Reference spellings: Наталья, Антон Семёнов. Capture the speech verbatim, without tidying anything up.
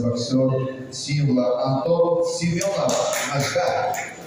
Боксер Сивла Антон Семёнов. Наш гад.